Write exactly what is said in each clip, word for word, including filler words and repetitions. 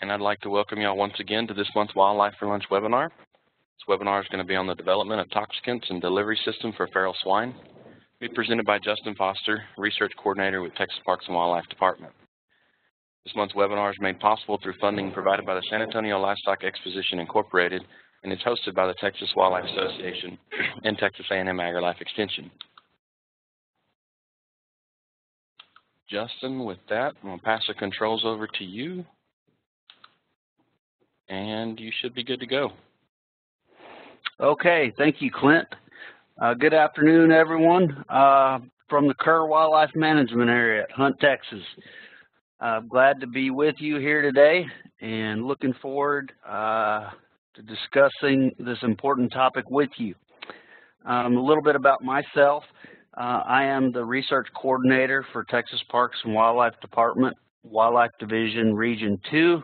and I'd like to welcome y'all once again to this month's Wildlife for Lunch webinar. This webinar is going to be on the development of toxicants and delivery system for feral swine. It'll be presented by Justin Foster, Research Coordinator with Texas Parks and Wildlife Department. This month's webinar is made possible through funding provided by the San Antonio Livestock Exposition Incorporated, and it's hosted by the Texas Wildlife Association and Texas A and M AgriLife Extension. Justin, with that, I'm going to pass the controls over to you, and you should be good to go. Okay, thank you, Clint. Uh, good afternoon, everyone, uh, from the Kerr Wildlife Management Area at Hunt, Texas. I'm uh, glad to be with you here today, and looking forward uh, to discussing this important topic with you. Um, a little bit about myself. Uh, I am the research coordinator for Texas Parks and Wildlife Department, Wildlife Division, Region two,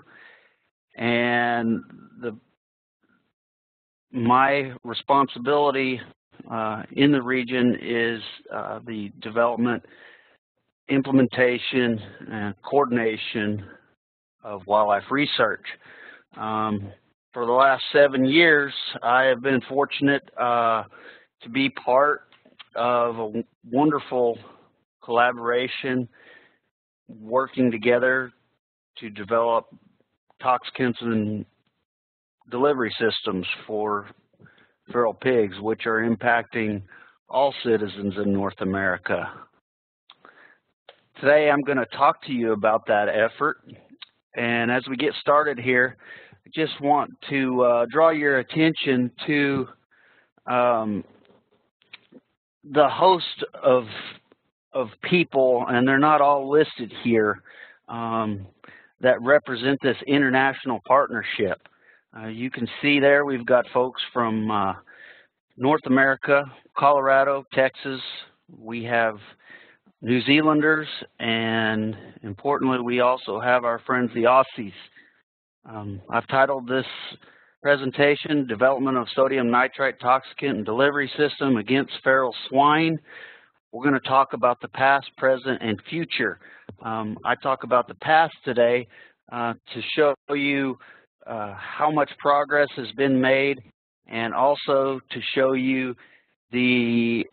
and the, my responsibility uh, in the region is uh, the development, implementation, and coordination of wildlife research. Um, for the last seven years, I have been fortunate uh, to be part of a wonderful collaboration, working together to develop toxicants and delivery systems for feral pigs, which are impacting all citizens in North America. Today I'm going to talk to you about that effort, and as we get started here, I just want to uh, draw your attention to um, the host of of people, and they're not all listed here, um, that represent this international partnership. Uh, you can see there we've got folks from uh, North America, Colorado, Texas. We have New Zealanders, and importantly, we also have our friends the Aussies. Um, I've titled this presentation, Development of Sodium Nitrite Toxicant and Delivery System Against Feral Swine. We're going to talk about the past, present, and future. Um, I talk about the past today uh, to show you uh, how much progress has been made, and also to show you the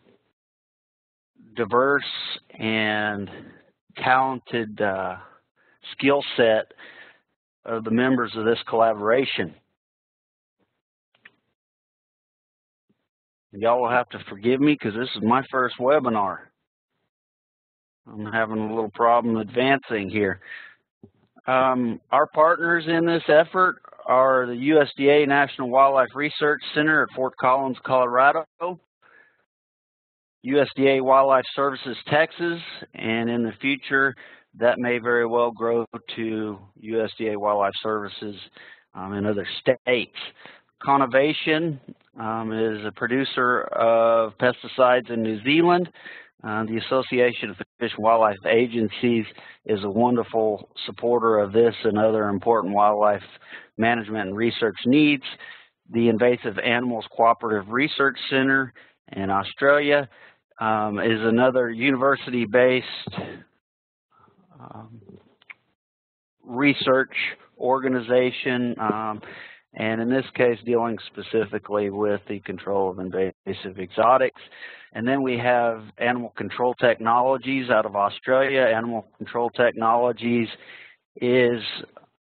diverse and talented uh, skill set of the members of this collaboration. Y'all will have to forgive me because this is my first webinar. I'm having a little problem advancing here. Um, our partners in this effort are the U S D A National Wildlife Research Center at Fort Collins, Colorado, U S D A Wildlife Services, Texas, and in the future that may very well grow to U S D A Wildlife Services um, in other states. Connovation um, is a producer of pesticides in New Zealand. Uh, the Association of Fish and Wildlife Agencies is a wonderful supporter of this and other important wildlife management and research needs. The Invasive Animals Cooperative Research Center in Australia um, is another university-based um, research organization. Um, and in this case dealing specifically with the control of invasive exotics. And then we have Animal Control Technologies out of Australia. Animal Control Technologies is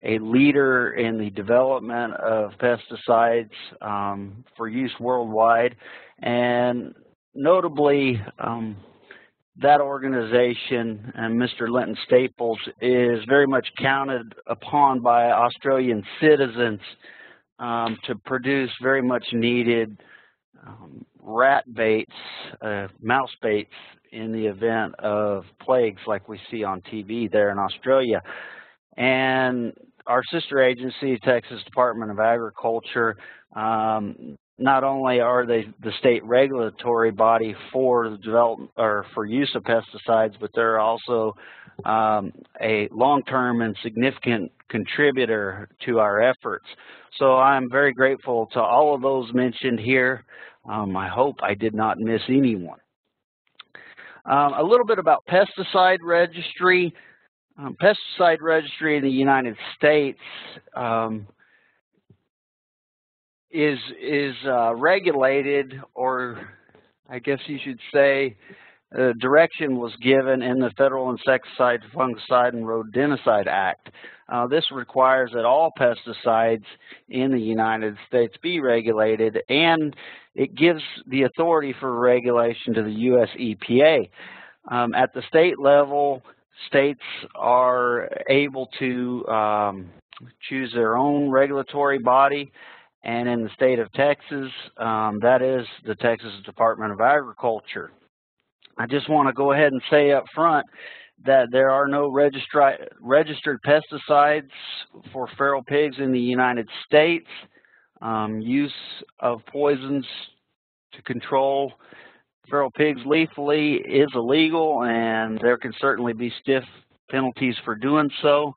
a leader in the development of pesticides um, for use worldwide, and notably um, that organization and Mister Linton Staples is very much counted upon by Australian citizens Um, to produce very much needed um, rat baits, uh, mouse baits in the event of plagues like we see on T V there in Australia. And our sister agency, Texas Department of Agriculture, um, not only are they the state regulatory body for the development or for use of pesticides, but they're also um, a long-term and significant contributor to our efforts. So I'm very grateful to all of those mentioned here. Um, I hope I did not miss anyone. Um, a little bit about pesticide registry. um, pesticide registry in the United States um, is is uh, regulated, or I guess you should say, uh, direction was given in the Federal Insecticide, Fungicide, and Rodenticide Act. Uh, this requires that all pesticides in the United States be regulated, and it gives the authority for regulation to the U S E P A. Um, at the state level, states are able to um, choose their own regulatory body, and in the state of Texas, um, that is the Texas Department of Agriculture. I just want to go ahead and say up front that there are no registri registered pesticides for feral pigs in the United States. Um, use of poisons to control feral pigs lethally is illegal, and there can certainly be stiff penalties for doing so.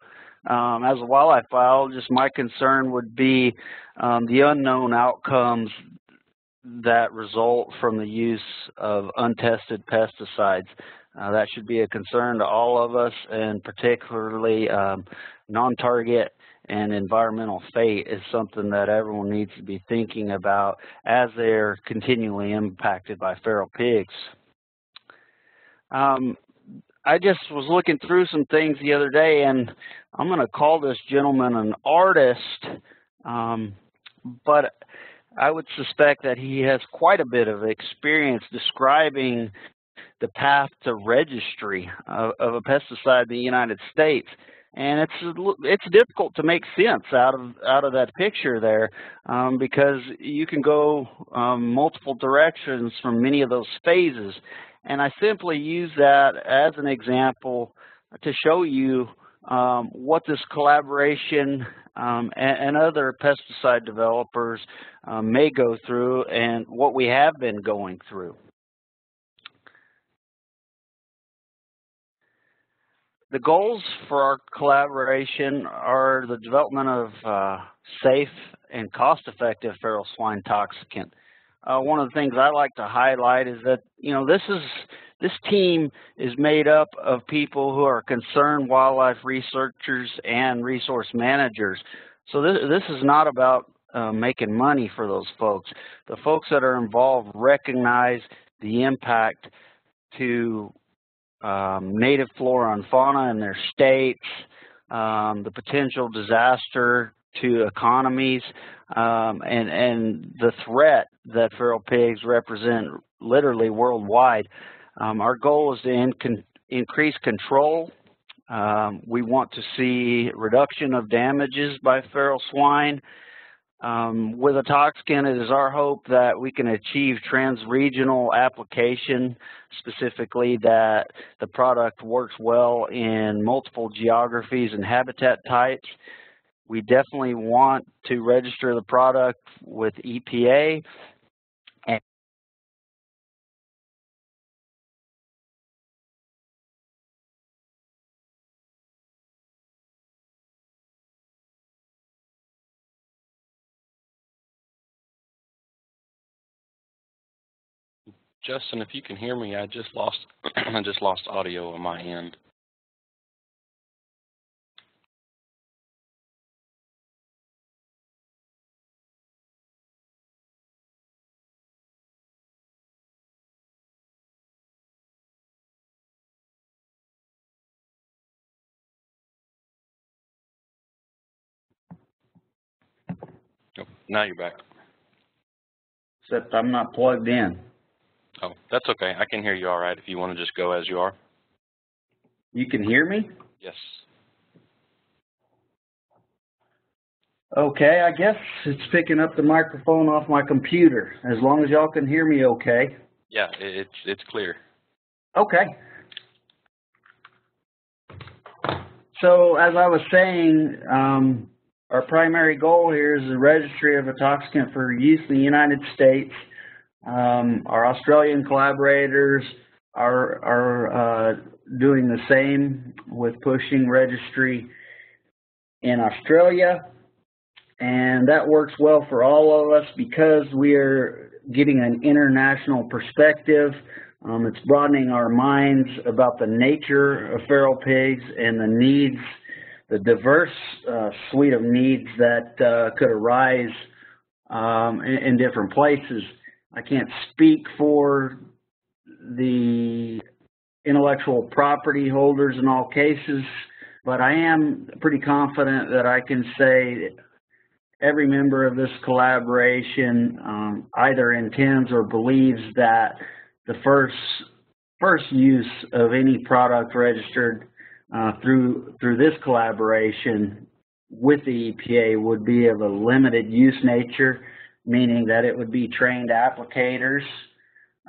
Um, as a wildlife biologist, my concern would be um, the unknown outcomes that result from the use of untested pesticides. Uh, that should be a concern to all of us, and particularly um, non-target and environmental fate is something that everyone needs to be thinking about as they're continually impacted by feral pigs. Um, I just was looking through some things the other day, and I'm going to call this gentleman an artist, um, but I would suspect that he has quite a bit of experience describing the path to registry of, of a pesticide in the United States. And it's it's difficult to make sense out of out of that picture there, um, because you can go um, multiple directions from many of those phases. And I simply use that as an example to show you um, what this collaboration um, and, and other pesticide developers uh, may go through, and what we have been going through. The goals for our collaboration are the development of uh, safe and cost-effective feral swine toxicant. Uh, one of the things I like to highlight is that, you know, this is this team is made up of people who are concerned wildlife researchers and resource managers. So this, this is not about uh, making money for those folks. The folks that are involved recognize the impact to Um, native flora and fauna in their states, um, the potential disaster to economies, um, and, and the threat that feral pigs represent literally worldwide. Um, our goal is to in con increase control. Um, we want to see reduction of damages by feral swine. Um, with a toxicant, it is our hope that we can achieve trans-regional application, specifically that the product works well in multiple geographies and habitat types. We definitely want to register the product with E P A. And Justin, if you can hear me, I just lost I just lost audio on my end. Oh, now you're back. Except I'm not plugged in. Oh, that's okay. I can hear you all right if you want to just go as you are. You can hear me? Yes. Okay, I guess it's picking up the microphone off my computer, as long as y'all can hear me okay. Yeah, it's, it's clear. Okay. So, as I was saying, um, our primary goal here is the registry of a toxicant for use in the United States. Um, our Australian collaborators are, are uh, doing the same with pushing registry in Australia, and that works well for all of us because we are getting an international perspective Um, it's broadening our minds about the nature of feral pigs and the needs, the diverse uh, suite of needs that uh, could arise um, in, in different places. I can't speak for the intellectual property holders in all cases, but I am pretty confident that I can say every member of this collaboration um, either intends or believes that the first first use of any product registered uh, through through this collaboration with the E P A would be of a limited use nature, meaning that it would be trained applicators.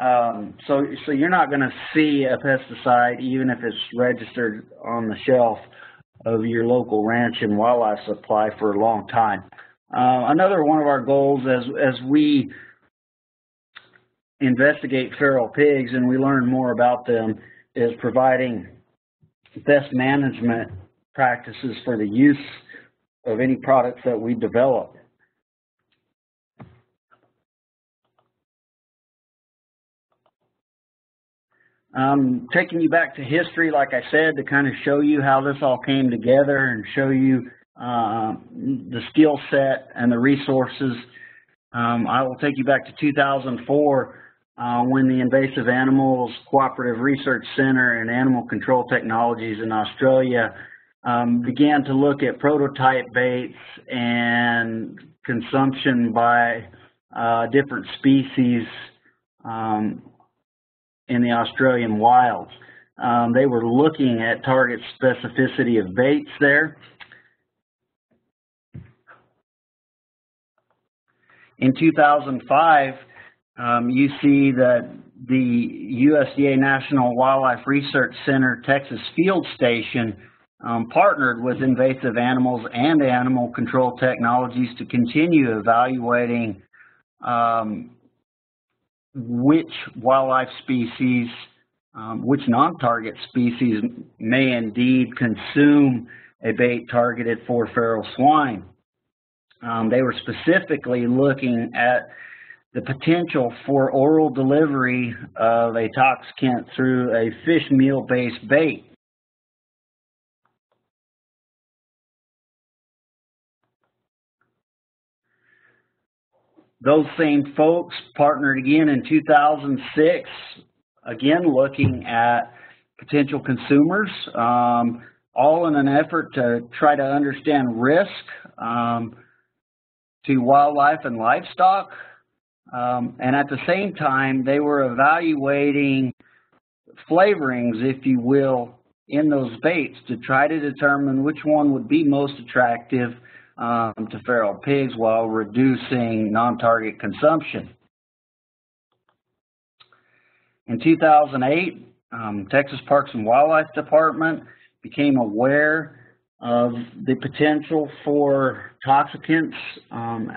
Um, so so you're not going to see a pesticide, even if it's registered on the shelf of your local ranch and wildlife supply, for a long time. Uh, another one of our goals as as we investigate feral pigs and we learn more about them is providing best management practices for the use of any products that we develop. Um, taking you back to history, like I said, to kind of show you how this all came together and show you uh, the skill set and the resources. Um, I will take you back to two thousand four uh, when the Invasive Animals Cooperative Research Center and Animal Control Technologies in Australia um, began to look at prototype baits and consumption by uh, different species um, in the Australian wilds. Um, they were looking at target specificity of baits there. In two thousand five, um, you see that the U S D A National Wildlife Research Center Texas Field Station um, partnered with Invasive Animals and Animal Control Technologies to continue evaluating um, which wildlife species, um, which non-target species may indeed consume a bait targeted for feral swine. Um, they were specifically looking at the potential for oral delivery of a toxicant through a fish meal-based bait. Those same folks partnered again in two thousand six, again looking at potential consumers, um, all in an effort to try to understand risk um, to wildlife and livestock. Um, and at the same time, they were evaluating flavorings, if you will, in those baits to try to determine which one would be most attractive Um, to feral pigs while reducing non-target consumption. In two thousand eight, um, Texas Parks and Wildlife Department became aware of the potential for toxicants um,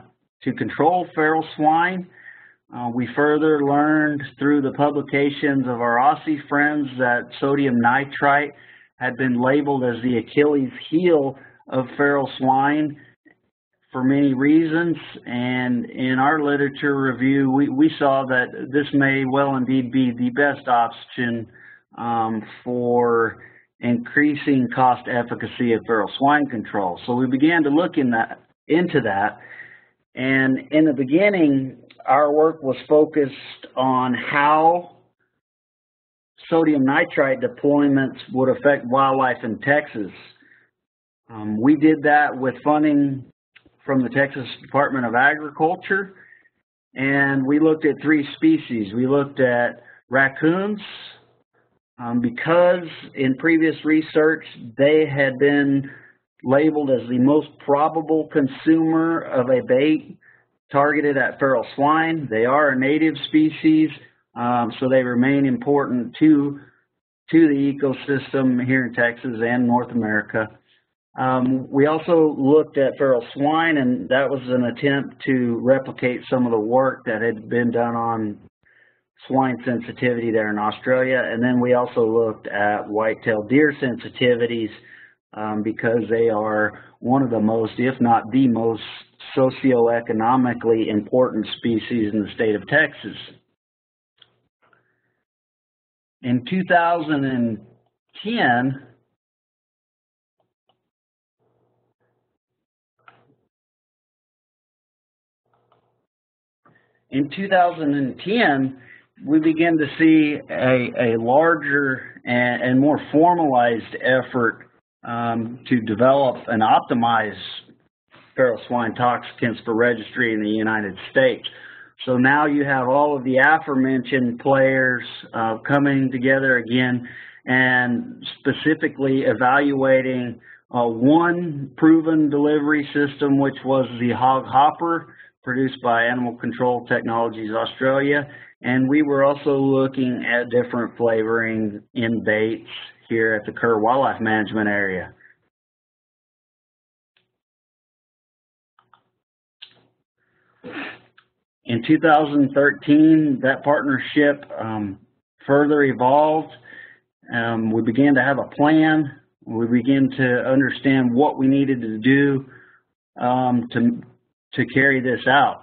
to control feral swine. Uh, we further learned through the publications of our Aussie friends that sodium nitrite had been labeled as the Achilles heel of feral swine for many reasons, and in our literature review we, we saw that this may well indeed be the best option um, for increasing cost efficacy of feral swine control. So we began to look in that, into that, and in the beginning our work was focused on how sodium nitrite deployments would affect wildlife in Texas. Um, we did that with funding from the Texas Department of Agriculture, and we looked at three species. We looked at raccoons um, because in previous research they had been labeled as the most probable consumer of a bait targeted at feral swine. They are a native species, um, so they remain important to, to the ecosystem here in Texas and North America. Um, we also looked at feral swine, and that was an attempt to replicate some of the work that had been done on swine sensitivity there in Australia. And then we also looked at white-tailed deer sensitivities um, because they are one of the most, if not the most, socioeconomically important species in the state of Texas. in two thousand ten, in two thousand ten, we began to see a, a larger and, and more formalized effort um, to develop and optimize feral swine toxicants for registry in the United States. So now you have all of the aforementioned players uh, coming together again and specifically evaluating uh, one proven delivery system, which was the Hog Hopper, produced by Animal Control Technologies Australia, and we were also looking at different flavoring in baits here at the Kerr Wildlife Management Area. In two thousand thirteen, that partnership um, further evolved. Um, we began to have a plan. We began to understand what we needed to do um, to, to carry this out.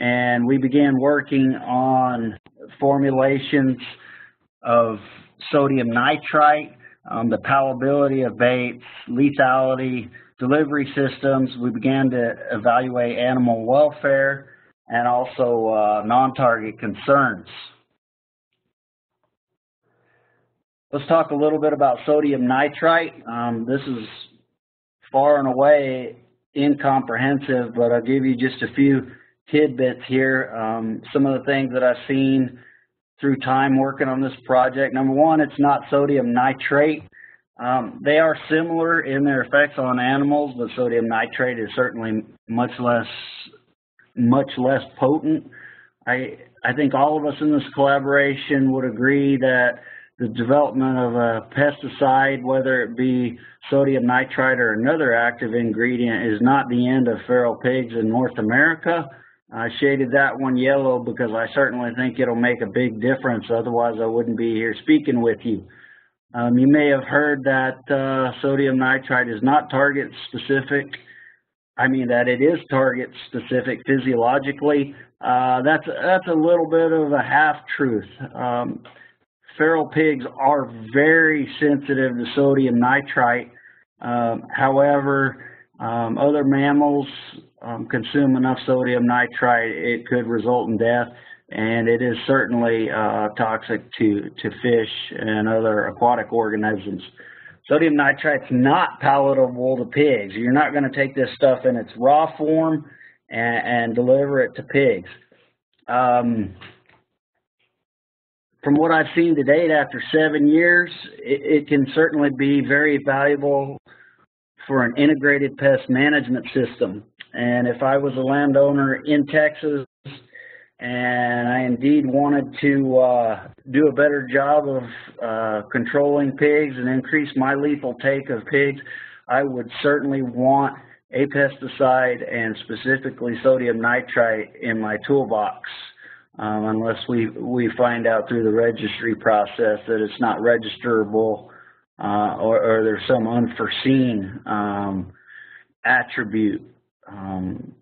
And we began working on formulations of sodium nitrite, um, the palatability of baits, lethality, delivery systems. We began to evaluate animal welfare and also uh, non-target concerns. Let's talk a little bit about sodium nitrite. Um, this is far and away incomprehensive, but I'll give you just a few tidbits here. Um, some of the things that I've seen through time working on this project. Number one, it's not sodium nitrate. Um, they are similar in their effects on animals, but sodium nitrate is certainly much less much less potent. I, I think all of us in this collaboration would agree that the development of a pesticide, whether it be sodium nitrite or another active ingredient, is not the end of feral pigs in North America. I shaded that one yellow because I certainly think it'll make a big difference, otherwise I wouldn't be here speaking with you. Um, you may have heard that uh, sodium nitrite is not target specific. I mean that it is target specific physiologically. Uh, that's, that's a little bit of a half-truth. Um, feral pigs are very sensitive to sodium nitrite. Um, however, um, other mammals um, consume enough sodium nitrite, it could result in death, and it is certainly uh, toxic to, to fish and other aquatic organisms. Sodium nitrite's not palatable to pigs. You're not going to take this stuff in its raw form and, and deliver it to pigs. Um, from what I've seen to date, after seven years, it, it can certainly be very valuable for an integrated pest management system. And if I was a landowner in Texas and I indeed wanted to uh, do a better job of uh, controlling pigs and increase my lethal take of pigs, I would certainly want a pesticide and specifically sodium nitrite in my toolbox, um, unless we, we find out through the registry process that it's not registerable uh, or, or there's some unforeseen um, attribute um,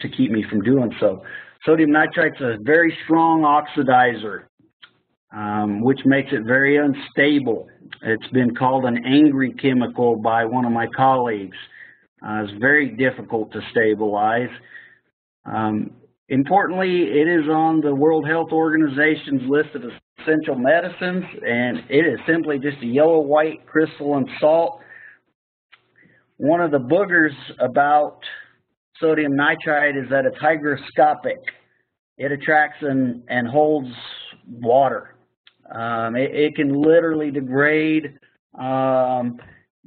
to keep me from doing so. Sodium nitrite is a very strong oxidizer, um, which makes it very unstable. It's been called an angry chemical by one of my colleagues. Uh, it's very difficult to stabilize. Um, importantly, it is on the World Health Organization's list of essential medicines, and it is simply just a yellow-white crystalline salt. One of the boogers about sodium nitrite is that it's hygroscopic. It attracts and, and holds water. Um, it, it can literally degrade um,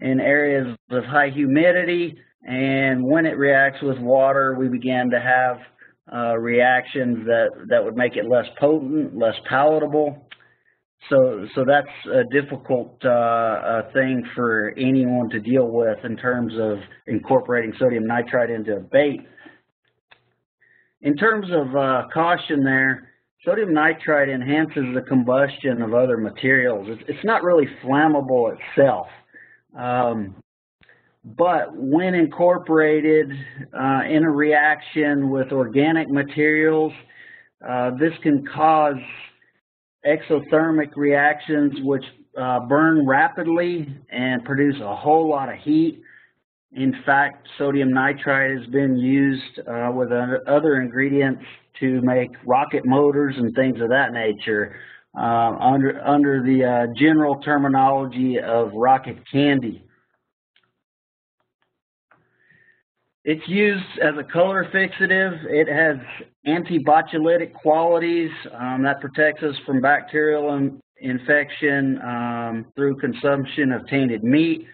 in areas with high humidity, and when it reacts with water, we begin to have uh, reactions that, that would make it less potent, less palatable. So, so that's a difficult uh, uh, thing for anyone to deal with in terms of incorporating sodium nitrite into a bait. In terms of uh, caution there, sodium nitrite enhances the combustion of other materials. It's, it's not really flammable itself, um, but when incorporated uh, in a reaction with organic materials, uh, this can cause exothermic reactions, which uh, burn rapidly and produce a whole lot of heat. In fact, sodium nitrite has been used uh, with other ingredients to make rocket motors and things of that nature, uh, under, under the uh, general terminology of rocket candy. It's used as a color fixative. It has antibotulitic qualities um, that protects us from bacterial in infection um, through consumption of tainted meat.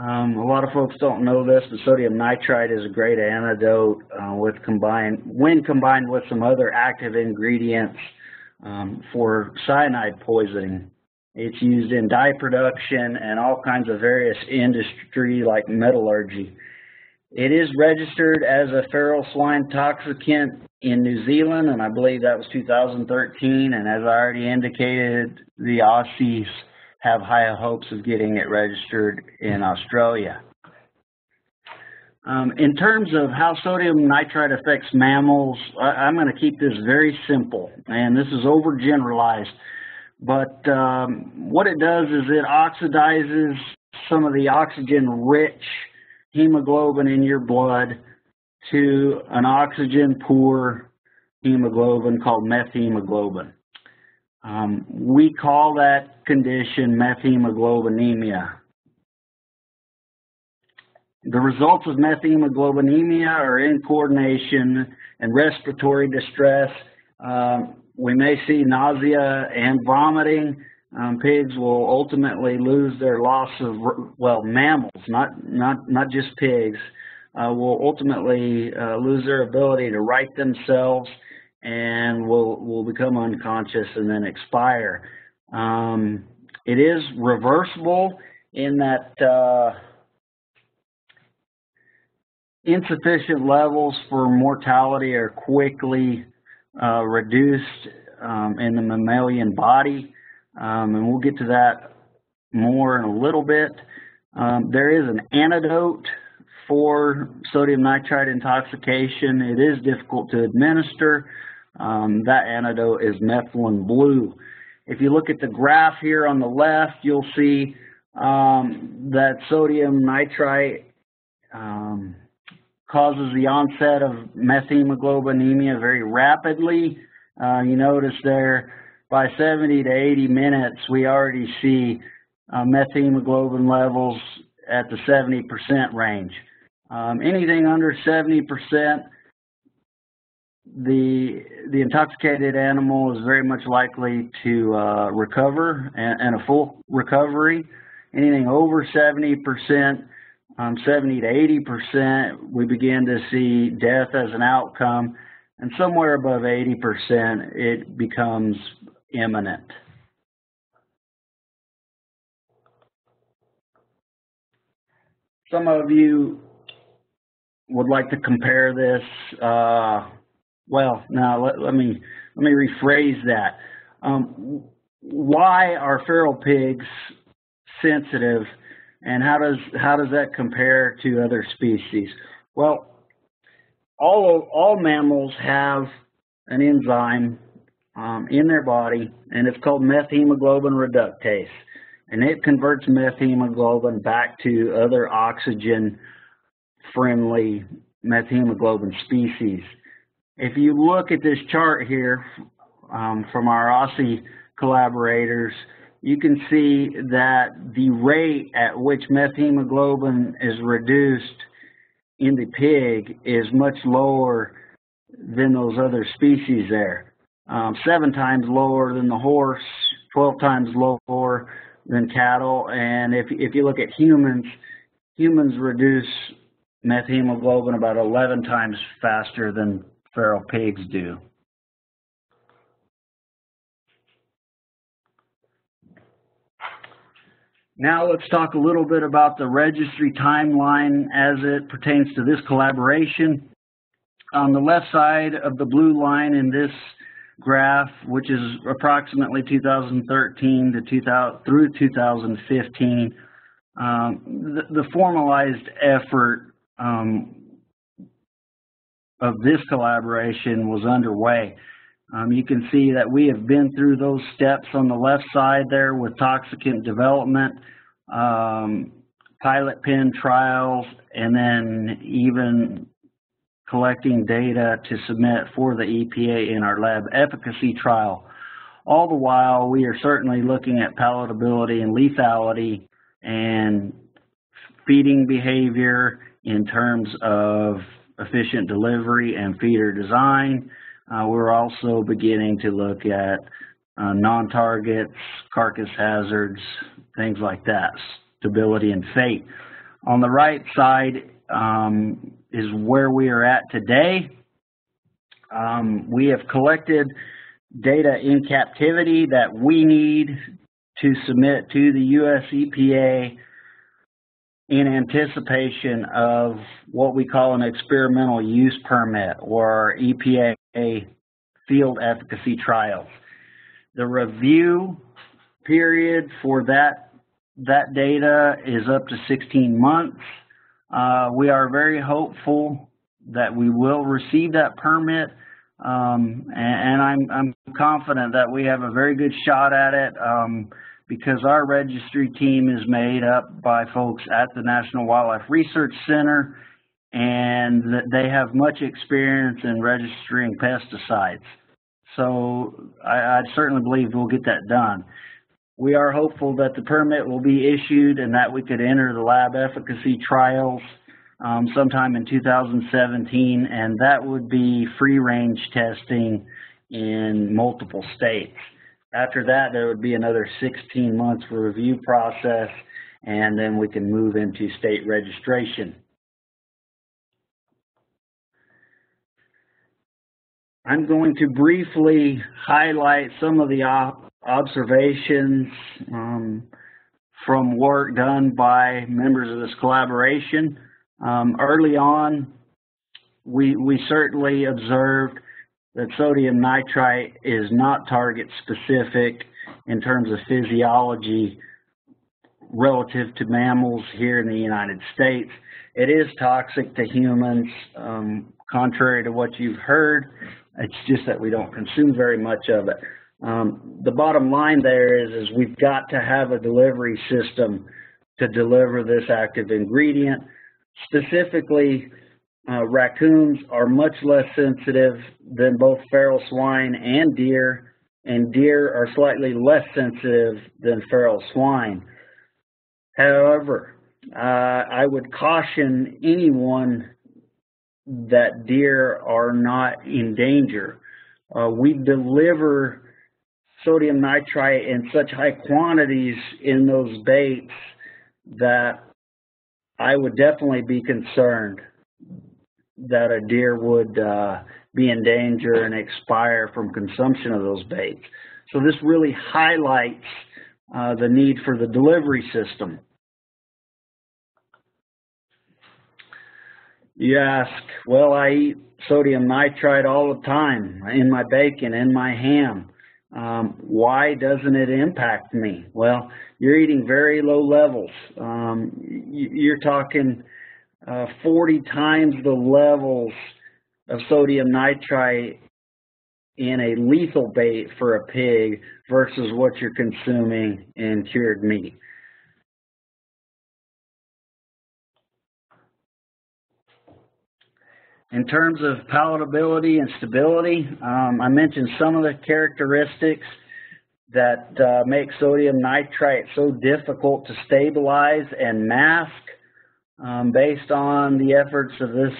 Um, a lot of folks don't know this, but sodium nitrite is a great antidote uh, with combined, when combined with some other active ingredients um, for cyanide poisoning. It's used in dye production and all kinds of various industry like metallurgy. It is registered as a feral swine toxicant in New Zealand, and I believe that was two thousand thirteen, and as I already indicated, the Aussies have high hopes of getting it registered in Australia. Um, in terms of how sodium nitrite affects mammals, I, I'm going to keep this very simple, and this is overgeneralized, but um, what it does is it oxidizes some of the oxygen-rich hemoglobin in your blood to an oxygen-poor hemoglobin called methemoglobin. Um, we call that condition methemoglobinemia. The results of methemoglobinemia are incoordination and respiratory distress. Um, we may see nausea and vomiting. Um, pigs will ultimately lose their loss of, well, mammals, not, not, not just pigs, uh, will ultimately uh, lose their ability to right themselves and will, will become unconscious and then expire. Um, it is reversible in that uh, insufficient levels for mortality are quickly uh, reduced um, in the mammalian body, um, and we'll get to that more in a little bit. Um, there is an antidote for sodium nitrite intoxication. It is difficult to administer. Um, that antidote is methylene blue. If you look at the graph here on the left, you'll see um, that sodium nitrite um, causes the onset of methemoglobinemia very rapidly. Uh, you notice there by seventy to eighty minutes, we already see uh, methemoglobin levels at the seventy percent range. Um, anything under seventy percent, the the intoxicated animal is very much likely to uh, recover and, and a full recovery. Anything over seventy percent, um, seventy to eighty percent, we begin to see death as an outcome, and somewhere above eighty percent, it becomes imminent. Some of you would like to compare this. Uh, well, now let, let me let me rephrase that. Um, why are feral pigs sensitive, and how does how does that compare to other species? Well, all all mammals have an enzyme um, in their body, and it's called methemoglobin reductase, and it converts methemoglobin back to other oxygen-friendly methemoglobin species. If you look at this chart here um, from our Aussie collaborators, you can see that the rate at which methemoglobin is reduced in the pig is much lower than those other species there. Um, seven times lower than the horse, twelve times lower than cattle, and if, if you look at humans, humans reduce methemoglobin about eleven times faster than feral pigs do. Now let's talk a little bit about the registry timeline as it pertains to this collaboration. On the left side of the blue line in this graph, which is approximately two thousand thirteen to two thousand, through two thousand fifteen, um, the, the formalized effort um, of this collaboration was underway. Um, you can see that we have been through those steps on the left side there with toxicant development, um, pilot pen trials, and then even collecting data to submit for the E P A in our lab efficacy trial. All the while, we are certainly looking at palatability and lethality and feeding behavior in terms of efficient delivery and feeder design. Uh, we're also beginning to look at uh, non-targets, carcass hazards, things like that, stability and fate. On the right side um, is where we are at today. Um, we have collected data in captivity that we need to submit to the U S E P A in anticipation of what we call an experimental use permit or E P A field efficacy trials. The review period for that, that data is up to sixteen months. Uh, we are very hopeful that we will receive that permit, um, and, and I'm, I'm confident that we have a very good shot at it um, because our registry team is made up by folks at the National Wildlife Research Center, and they have much experience in registering pesticides. So I, I certainly believe we'll get that done. We are hopeful that the permit will be issued and that we could enter the lab efficacy trials um, sometime in two thousand seventeen, and that would be free-range testing in multiple states. After that, there would be another sixteen months review process, and then we can move into state registration. I'm going to briefly highlight some of the observations um, from work done by members of this collaboration. Um, early on, we, we certainly observed that sodium nitrite is not target specific in terms of physiology relative to mammals here in the United States. It is toxic to humans, um, contrary to what you've heard. It's just that we don't consume very much of it. Um, the bottom line there is, is we've got to have a delivery system to deliver this active ingredient. Specifically, uh, raccoons are much less sensitive than both feral swine and deer, and deer are slightly less sensitive than feral swine. However, uh, I would caution anyone that deer are not in danger. Uh, we deliver sodium nitrite in such high quantities in those baits that I would definitely be concerned that a deer would uh, be in danger and expire from consumption of those baits. So this really highlights uh, the need for the delivery system. You ask, well, I eat sodium nitrite all the time in my bacon, in my ham. Um, why doesn't it impact me? Well, you're eating very low levels. Um, you're talking uh, forty times the levels of sodium nitrite in a lethal bait for a pig versus what you're consuming in cured meat. In terms of palatability and stability, um, I mentioned some of the characteristics that uh, make sodium nitrite so difficult to stabilize and mask. Um, based on the efforts of this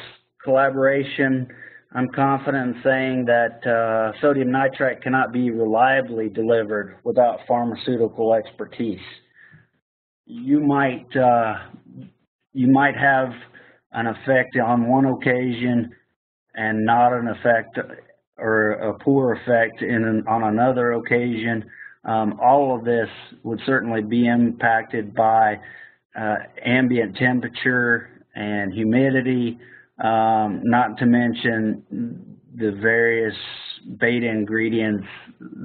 collaboration, I'm confident in saying that uh, sodium nitrite cannot be reliably delivered without pharmaceutical expertise. You might, uh, you might have an effect on one occasion and not an effect or a poor effect in an, on another occasion. Um, all of this would certainly be impacted by uh, ambient temperature and humidity, um, not to mention the various bait ingredients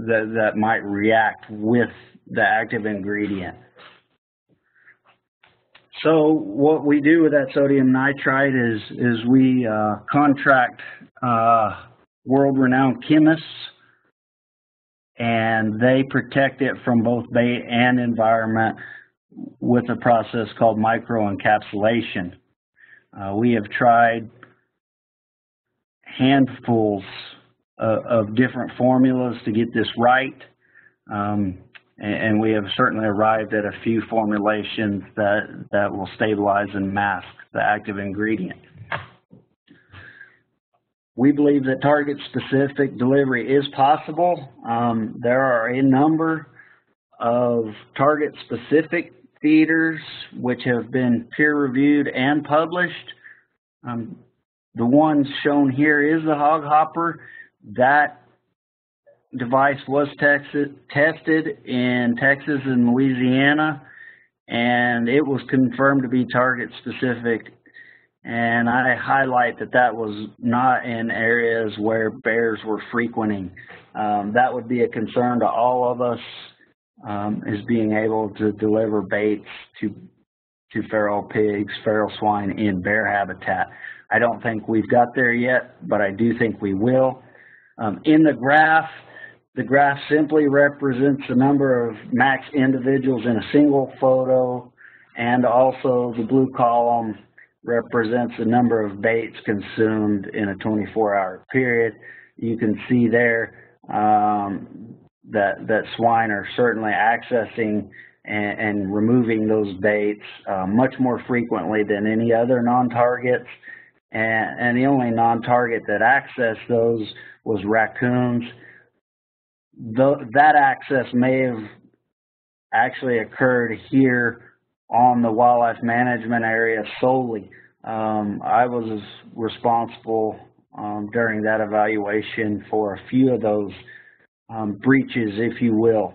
that, that might react with the active ingredient. So what we do with that sodium nitrite is, is we uh, contract uh, world-renowned chemists and they protect it from both bait and environment with a process called microencapsulation. Uh, we have tried handfuls of, of different formulas to get this right, um, and, and we have certainly arrived at a few formulations that, that will stabilize and mask the active ingredient. We believe that target-specific delivery is possible. Um, there are a number of target-specific feeders which have been peer-reviewed and published. Um, the one shown here is the Hog Hopper. That device was tested in Texas and Louisiana, and it was confirmed to be target-specific. And I highlight that that was not in areas where bears were frequenting. Um, that would be a concern to all of us, um, is being able to deliver baits to, to feral pigs, feral swine in bear habitat. I don't think we've got there yet, but I do think we will. Um, in the graph, the graph simply represents the number of max individuals in a single photo, and also the blue column represents the number of baits consumed in a twenty-four hour period. You can see there um, that, that swine are certainly accessing and, and removing those baits uh, much more frequently than any other non-targets. And, and the only non-target that accessed those was raccoons. The, that access may have actually occurred here on the wildlife management area solely. Um, I was responsible um, during that evaluation for a few of those um, breaches, if you will.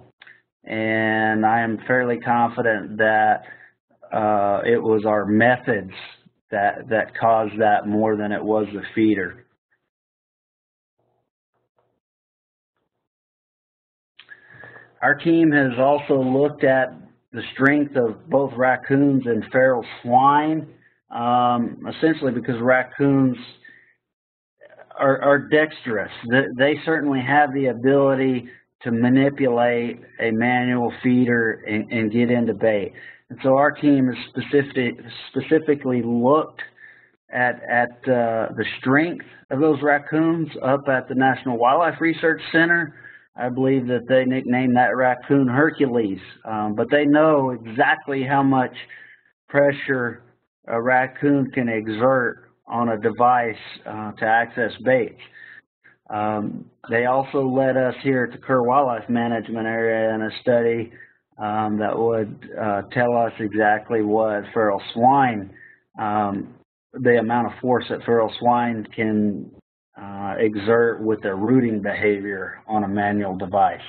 And I am fairly confident that uh, it was our methods that, that caused that more than it was the feeder. Our team has also looked at the strength of both raccoons and feral swine, um, essentially because raccoons are, are dexterous. They certainly have the ability to manipulate a manual feeder and, and get into bait. And so our team has specific, specifically looked at, at uh, the strength of those raccoons up at the National Wildlife Research Center. I believe that they nicknamed that raccoon Hercules, um, but they know exactly how much pressure a raccoon can exert on a device uh, to access baits. Um, they also led us here at the Kerr Wildlife Management Area in a study um, that would uh, tell us exactly what feral swine, um, the amount of force that feral swine can Uh, exert with their rooting behavior on a manual device.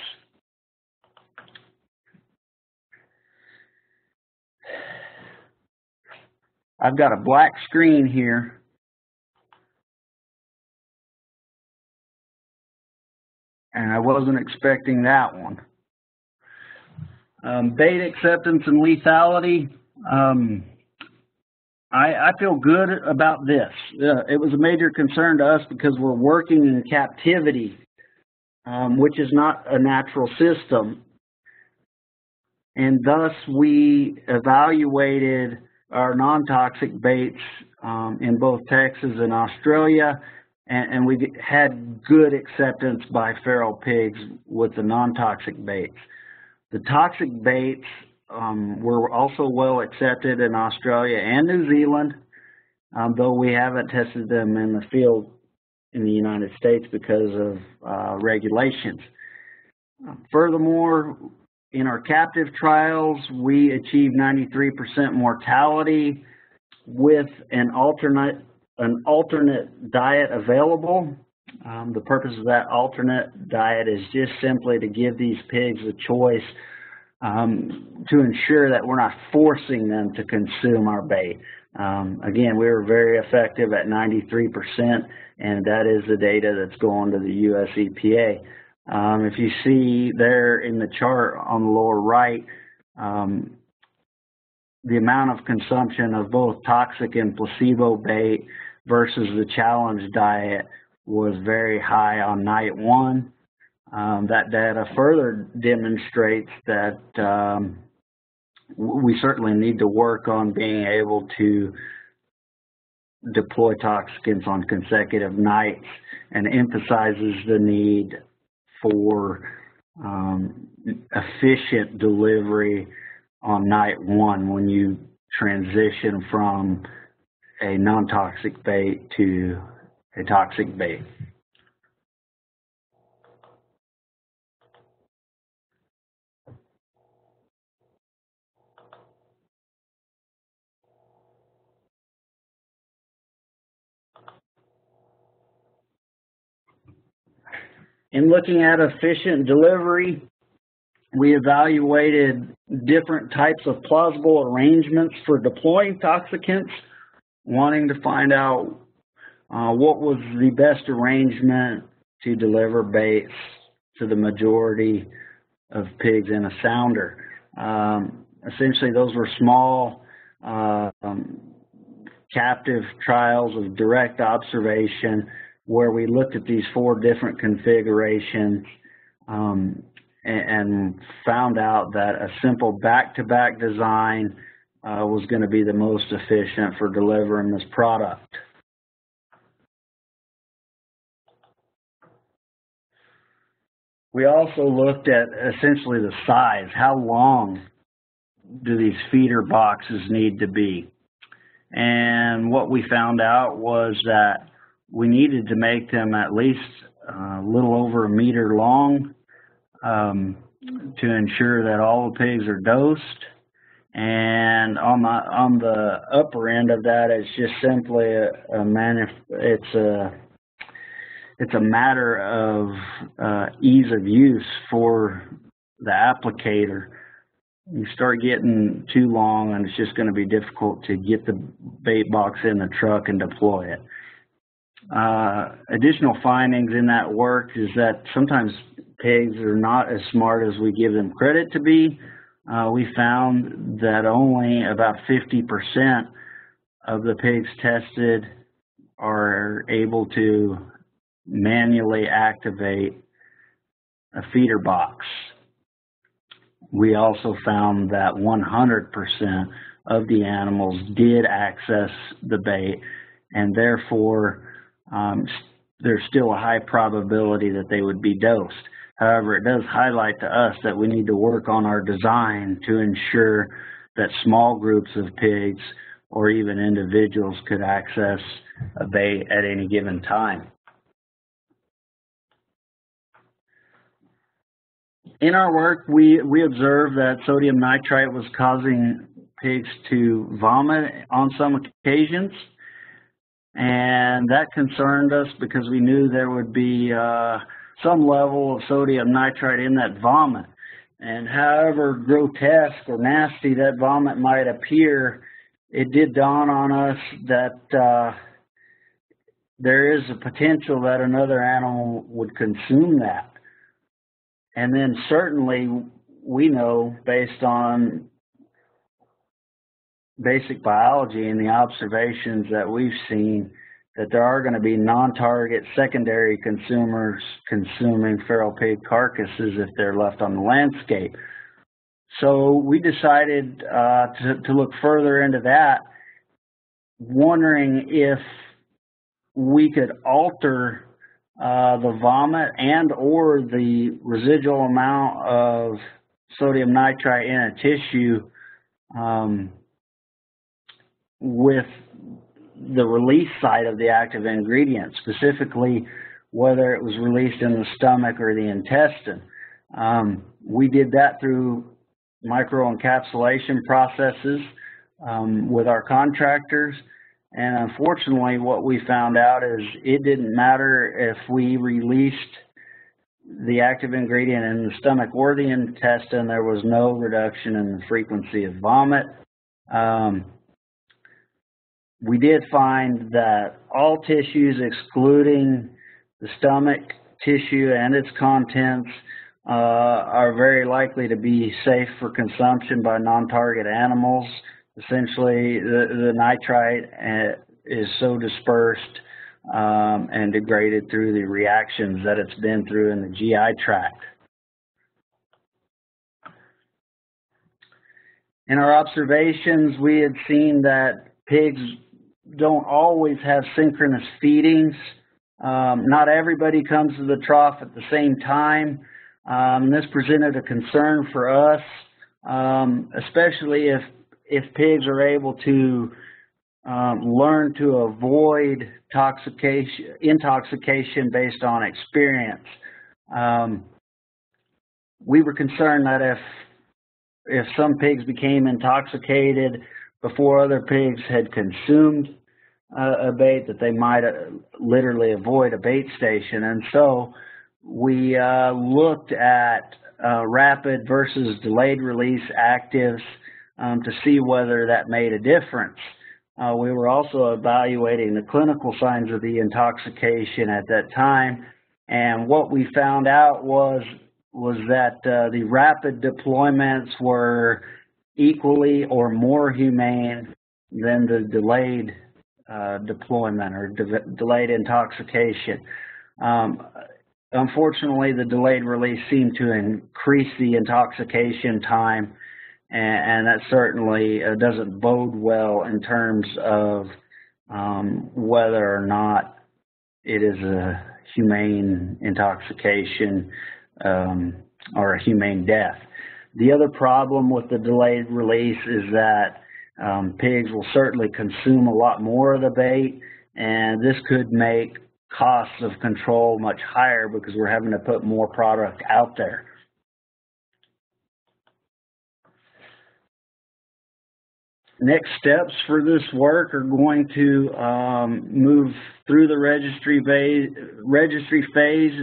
I've got a black screen here. And I wasn't expecting that one. Um, bait acceptance and lethality. Um, I, I feel good about this. Uh, it was a major concern to us because we're working in captivity, um, which is not a natural system. And thus, we evaluated our non-toxic baits um, in both Texas and Australia, and, and we had good acceptance by feral pigs with the non-toxic baits. The toxic baits Um, we're also well accepted in Australia and New Zealand, um, though we haven't tested them in the field in the United States because of uh, regulations. Uh, furthermore, in our captive trials, we achieved ninety-three percent mortality with an alternate, an alternate diet available. Um, the purpose of that alternate diet is just simply to give these pigs a choice Um, to ensure that we're not forcing them to consume our bait. Um, again, we were very effective at ninety-three percent, and that is the data that's going to the U S E P A. Um, if you see there in the chart on the lower right, um, the amount of consumption of both toxic and placebo bait versus the challenge diet was very high on night one. Um, that data further demonstrates that um, we certainly need to work on being able to deploy toxicants on consecutive nights, and emphasizes the need for um, efficient delivery on night one when you transition from a non-toxic bait to a toxic bait. In looking at efficient delivery, we evaluated different types of plausible arrangements for deploying toxicants, wanting to find out uh, what was the best arrangement to deliver baits to the majority of pigs in a sounder. Um, essentially, those were small uh, um, captive trials of direct observation, where we looked at these four different configurations um, and, and found out that a simple back-to-back design uh, was going to be the most efficient for delivering this product. We also looked at essentially the size. How long do these feeder boxes need to be? And what we found out was that we needed to make them at least a little over a meter long um, to ensure that all the pigs are dosed. And on the on the upper end of that, it's just simply a, a manif it's a it's a matter of uh, ease of use for the applicator. You start getting too long, and it's just going to be difficult to get the bait box in the truck and deploy it. Uh, additional findings in that work is that sometimes pigs are not as smart as we give them credit to be. Uh, we found that only about fifty percent of the pigs tested are able to manually activate a feeder box. We also found that one hundred percent of the animals did access the bait, and therefore Um, there's still a high probability that they would be dosed. However, it does highlight to us that we need to work on our design to ensure that small groups of pigs or even individuals could access a bait at any given time. In our work, we, we observed that sodium nitrite was causing pigs to vomit on some occasions. And that concerned us because we knew there would be uh, some level of sodium nitrite in that vomit. And however grotesque or nasty that vomit might appear, it did dawn on us that uh, there is a potential that another animal would consume that. And then certainly we know, based on basic biology and the observations that we've seen, that there are going to be non-target secondary consumers consuming feral pig carcasses if they're left on the landscape. So we decided uh, to, to look further into that, wondering if we could alter uh, the vomit and or the residual amount of sodium nitrite in a tissue um, with the release site of the active ingredient, specifically whether it was released in the stomach or the intestine. Um, we did that through microencapsulation processes um, with our contractors, and unfortunately what we found out is it didn't matter if we released the active ingredient in the stomach or the intestine, there was no reduction in the frequency of vomit. Um, We did find that all tissues, excluding the stomach tissue and its contents, uh, are very likely to be safe for consumption by non-target animals. Essentially, the, the nitrite is so dispersed um, and degraded through the reactions that it's been through in the G I tract. In our observations, we had seen that pigs don't always have synchronous feedings. Um, not everybody comes to the trough at the same time. Um, this presented a concern for us, um, especially if, if pigs are able to um, learn to avoid toxication, intoxication based on experience. Um, we were concerned that if, if some pigs became intoxicated before other pigs had consumed uh, a bait, that they might uh, literally avoid a bait station. And so we uh, looked at uh, rapid versus delayed release actives um, to see whether that made a difference. Uh, we were also evaluating the clinical signs of the intoxication at that time. And what we found out was, was that uh, the rapid deployments were equally or more humane than the delayed uh, deployment or de delayed intoxication. Um, unfortunately, the delayed release seemed to increase the intoxication time, and, and that certainly uh, doesn't bode well in terms of um, whether or not it is a humane intoxication um, or a humane death. The other problem with the delayed release is that um, pigs will certainly consume a lot more of the bait, and this could make costs of control much higher because we're having to put more product out there. Next steps for this work are going to um, move through the registry phase. Registry phase.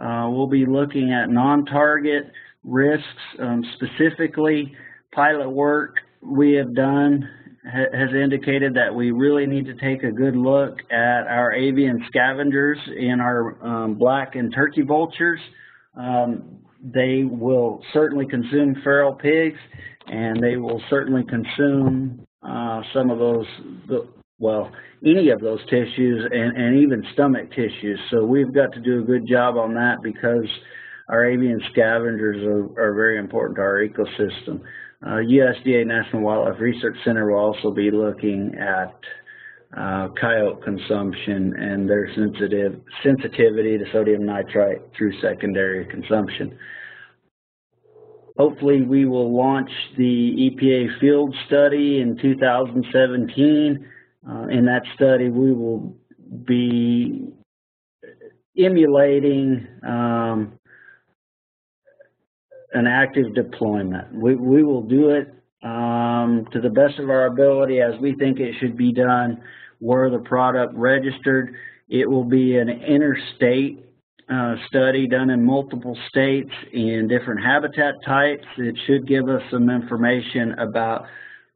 Uh, we'll be looking at non-target risks, um, specifically pilot work we have done ha has indicated that we really need to take a good look at our avian scavengers in our um, black and turkey vultures. Um, they will certainly consume feral pigs, and they will certainly consume uh, some of those, the, well, any of those tissues and, and even stomach tissues. So we've got to do a good job on that because our avian scavengers are, are very important to our ecosystem. Uh, U S D A National Wildlife Research Center will also be looking at uh, coyote consumption and their sensitive, sensitivity to sodium nitrite through secondary consumption. Hopefully we will launch the E P A field study in two thousand seventeen. Uh, in that study, we will be emulating um, an active deployment. We, we will do it um, to the best of our ability as we think it should be done. Were the product registered, it will be an interstate uh, study done in multiple states in different habitat types. It should give us some information about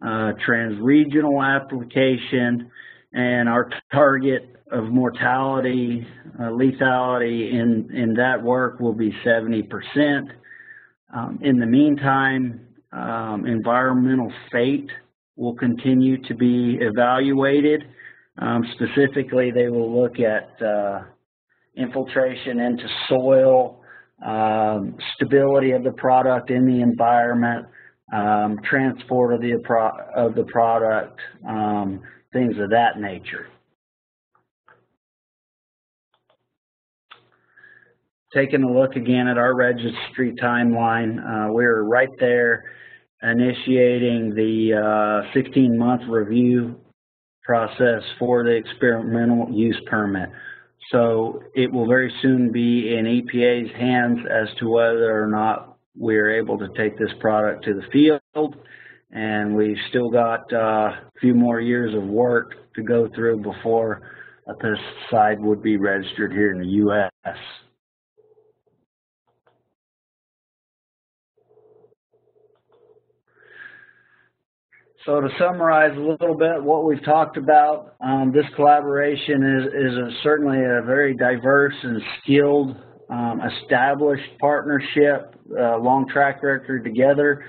uh, trans-regional application and our target of mortality, uh, lethality in, in that work will be seventy percent. Um, in the meantime, um, environmental fate will continue to be evaluated. Um, specifically, they will look at uh, infiltration into soil, um, stability of the product in the environment, um, transport of the, pro of the product, um, things of that nature. Taking a look again at our registry timeline, uh, we're right there initiating the sixteen month uh, review process for the experimental use permit. So it will very soon be in E P A's hands as to whether or not we're able to take this product to the field. And we've still got uh, a few more years of work to go through before a pesticide would be registered here in the U S So to summarize a little bit what we've talked about, um, this collaboration is, is a, certainly a very diverse and skilled, um, established partnership, uh, long track record together,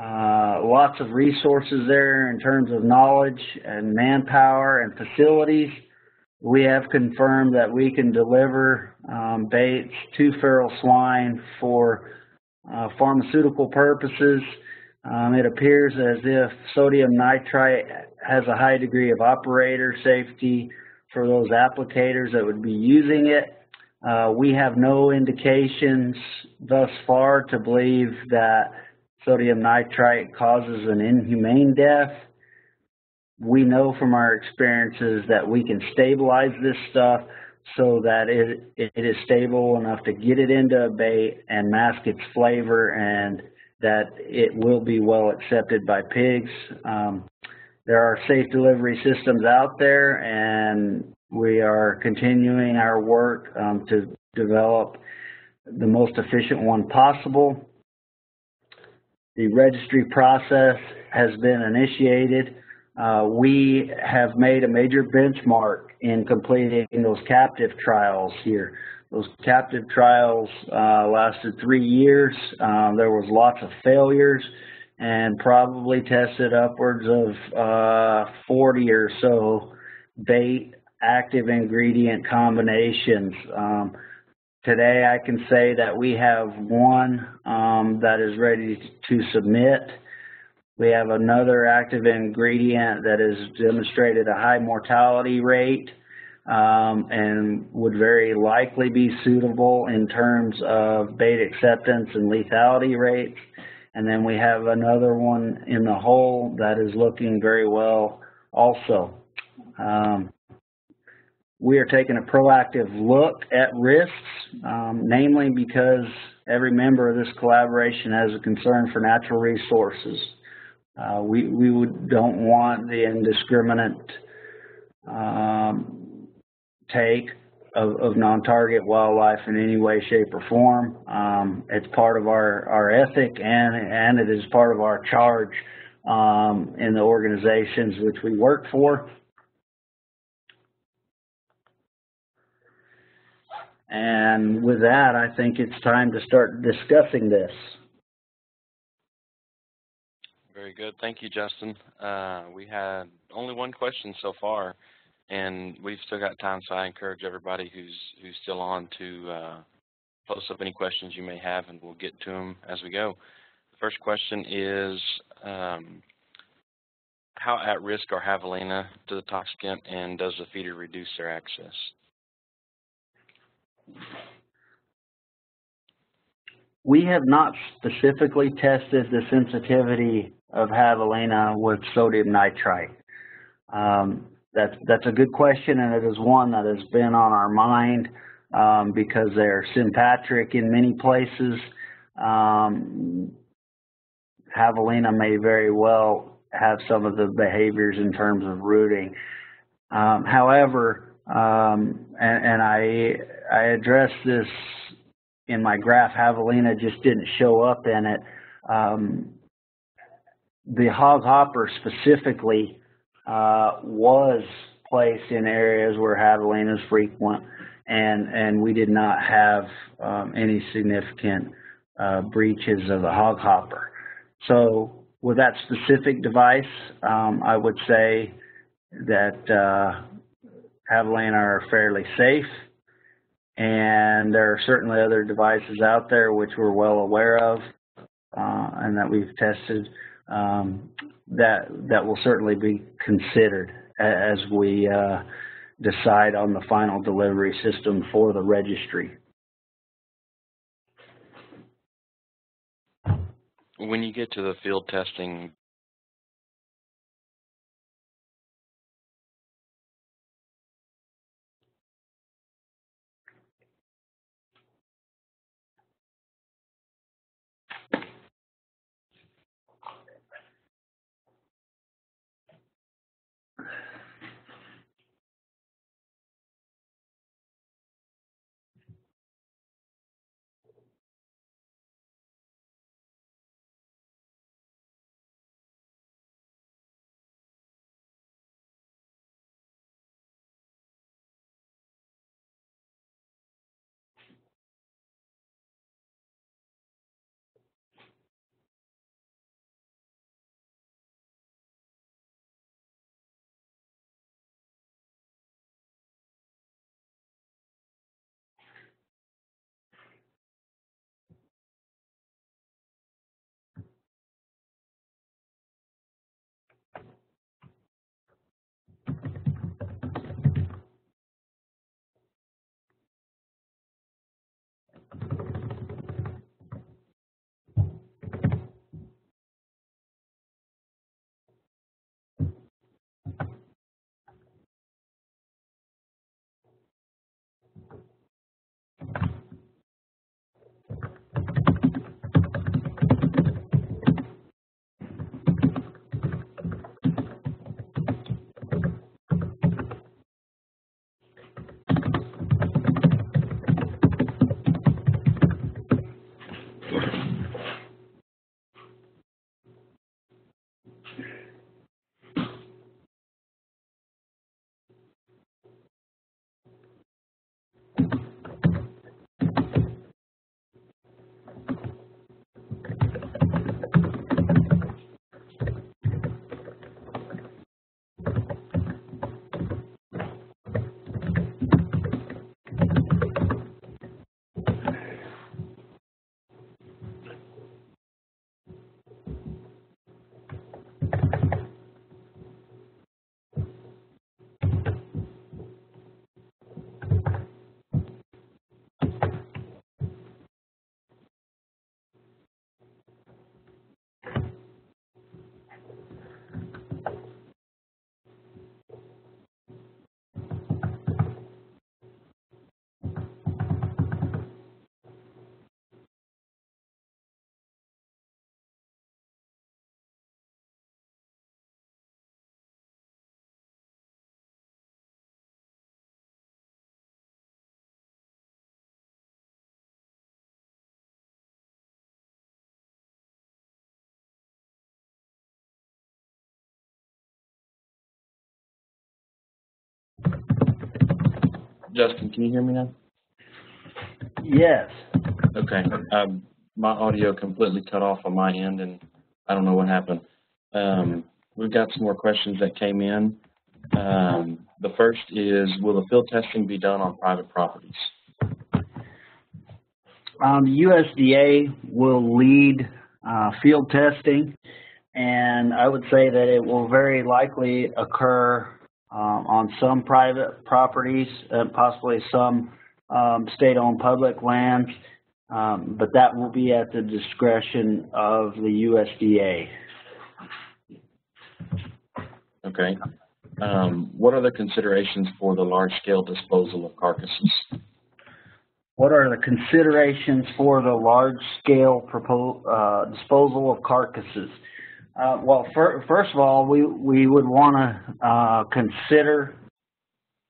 uh, lots of resources there in terms of knowledge and manpower and facilities. we have confirmed that we can deliver um, baits to feral swine for uh, pharmaceutical purposes. Um, it appears as if sodium nitrite has a high degree of operator safety for those applicators that would be using it. Uh, we have no indications thus far to believe that sodium nitrite causes an inhumane death. We know from our experiences that we can stabilize this stuff so that it, it is stable enough to get it into a bait and mask its flavor, and that it will be well accepted by pigs. Um, there are safe delivery systems out there, and we are continuing our work um, to develop the most efficient one possible. The registry process has been initiated. Uh, we have made a major benchmark in completing those captive trials here. Those captive trials uh, lasted three years. Um, there was lots of failures, and probably tested upwards of uh, forty or so bait active ingredient combinations. Um, today I can say that we have one um, that is ready to submit. We have another active ingredient that has demonstrated a high mortality rate Um, and would very likely be suitable in terms of bait acceptance and lethality rates. And then we have another one in the hole that is looking very well also. Um, we are taking a proactive look at risks, um, namely because every member of this collaboration has a concern for natural resources. Uh, we, we would, don't want the indiscriminate um, take of, of non-target wildlife in any way, shape, or form. Um, it's part of our, our ethic, and, and it is part of our charge um, in the organizations which we work for. And with that, I think it's time to start discussing this. Very good. Thank you, Justin. Uh, we had only one question so far, and we've still got time, so I encourage everybody who's who's still on to uh, post up any questions you may have, and we'll get to them as we go. The first question is, um, how at risk are javelina to the toxicant, and does the feeder reduce their access? We have not specifically tested the sensitivity of javelina with sodium nitrite. Um, That's, that's a good question, and it is one that has been on our mind um, because they're sympatric in many places. Um, javelina may very well have some of the behaviors in terms of rooting. Um, however, um, and, and I, I addressed this in my graph, javelina just didn't show up in it. Um, the hog hopper specifically Uh, was placed in areas where javelina is frequent, and and we did not have um, any significant uh, breaches of the hog hopper. So with that specific device, um, I would say that uh, javelina are fairly safe, and there are certainly other devices out there which we're well aware of uh, and that we've tested. Um, that that will certainly be considered as we uh, decide on the final delivery system for the registry. When you get to the field testing, Justin, can you hear me now? Yes. Okay. Um, my audio completely cut off on my end, and I don't know what happened. Um, we've got some more questions that came in. Um, the first is, will the field testing be done on private properties? Um, the U S D A will lead uh, field testing, and I would say that it will very likely occur uh, on some private properties, uh, possibly some um, state-owned public lands, um, but that will be at the discretion of the U S D A. Okay. Um, what are the considerations for the large-scale disposal of carcasses? What are the considerations for the large-scale uh, disposal of carcasses? Uh, well, fir first of all, we, we would want to uh, consider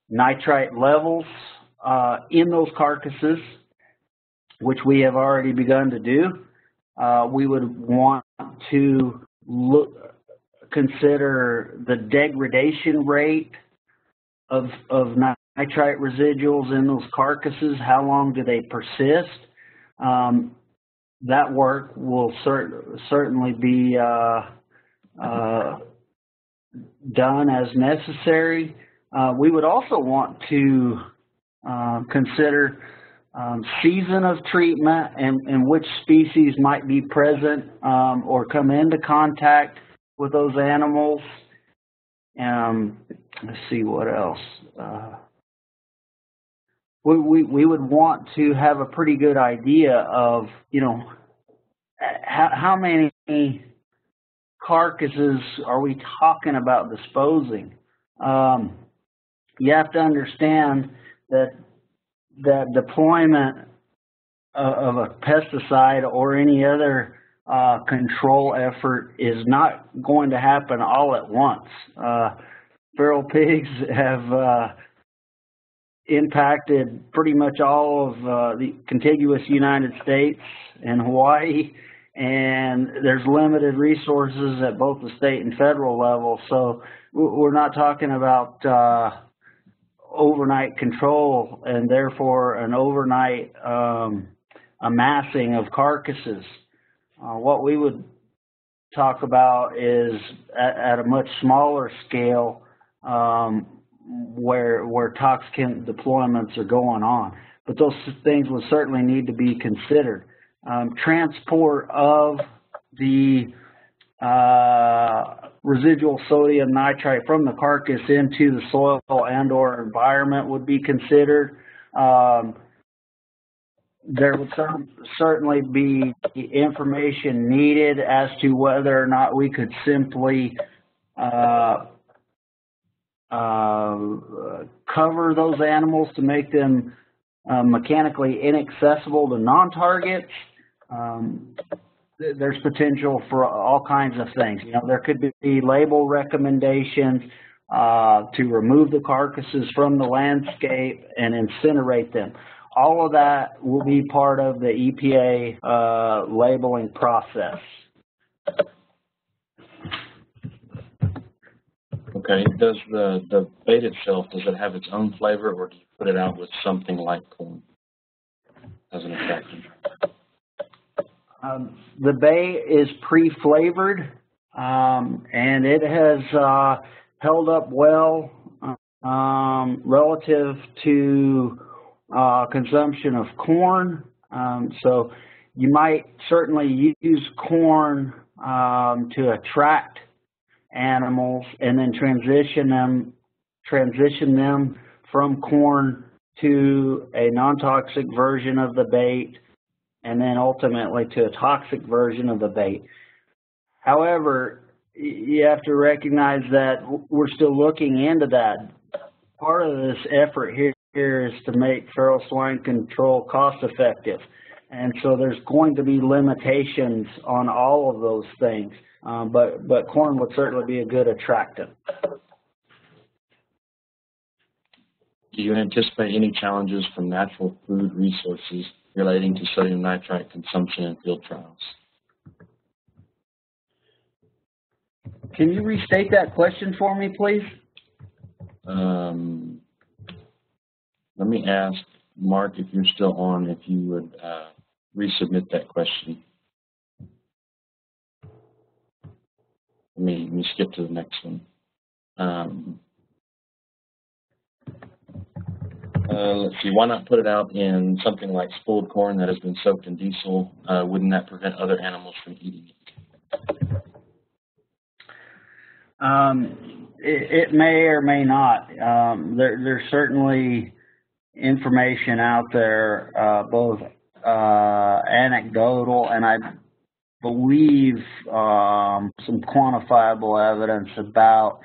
nitrite levels uh, in those carcasses, which we have already begun to do. Uh, we would want to look, consider the degradation rate of, of nitrite residuals in those carcasses. How long do they persist? Um, that work will cert certainly be uh, uh, done as necessary. Uh, we would also want to uh, consider um, season of treatment and, and which species might be present um, or come into contact with those animals. Um, let's see what else. Uh, we, we, we would want to have a pretty good idea of, you know, how, how many carcasses are we talking about disposing? Um, you have to understand that that deployment of, of a pesticide or any other Uh, control effort is not going to happen all at once. Uh, feral pigs have uh, impacted pretty much all of uh, the contiguous United States and Hawaii, and there's limited resources at both the state and federal level. So we're not talking about uh, overnight control and therefore an overnight um, amassing of carcasses. Uh, what we would talk about is at, at a much smaller scale um, where, where toxicant deployments are going on. But those things would certainly need to be considered. Um, transport of the uh, residual sodium nitrite from the carcass into the soil and or environment would be considered. Um, There would certainly be information needed as to whether or not we could simply uh, uh, cover those animals to make them uh, mechanically inaccessible to non-targets. Um, there's potential for all kinds of things. You know, there could be label recommendations uh, to remove the carcasses from the landscape and incinerate them. All of that will be part of the E P A uh, labeling process. Okay. Does the, the bait itself, does it have its own flavor, or do you put it out with something like corn as an attractant? Um, the bait is pre-flavored, um, and it has uh, held up well um, relative to Uh, consumption of corn. Um, so you might certainly use corn um, to attract animals and then transition them, transition them from corn to a non-toxic version of the bait and then ultimately to a toxic version of the bait. However, you have to recognize that we're still looking into that. Part of this effort here Here is to make feral swine control cost effective. And so there's going to be limitations on all of those things, um, but, but corn would certainly be a good attractant. Do you anticipate any challenges from natural food resources relating to sodium nitrite consumption in field trials? Can you restate that question for me, please? Um, Let me ask Mark, if you're still on, if you would uh, resubmit that question. Let me, let me skip to the next one. Um, uh, let's see, why not put it out in something like spooled corn that has been soaked in diesel? Uh, wouldn't that prevent other animals from eating it? Um, it, it may or may not. Um, there, there's certainly information out there, uh, both uh, anecdotal and I believe um, some quantifiable evidence about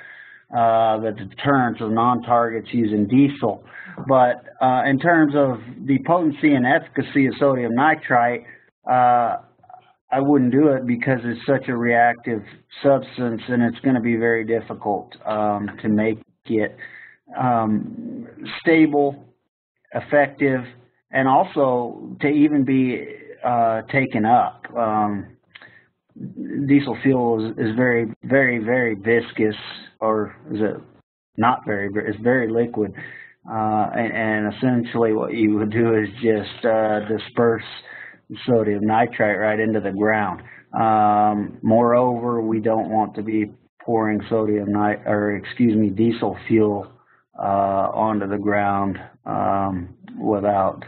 uh, the deterrence of non-targets using diesel. But uh, in terms of the potency and efficacy of sodium nitrite, uh, I wouldn't do it because it's such a reactive substance and it's going to be very difficult um, to make it um, stable, effective, and also to even be uh, taken up. Um, diesel fuel is, is very, very, very viscous, or is it not very, it's very liquid. Uh, and, and essentially what you would do is just uh, disperse sodium nitrite right into the ground. Um, moreover, we don't want to be pouring sodium nit or excuse me, diesel fuel uh, onto the ground um, without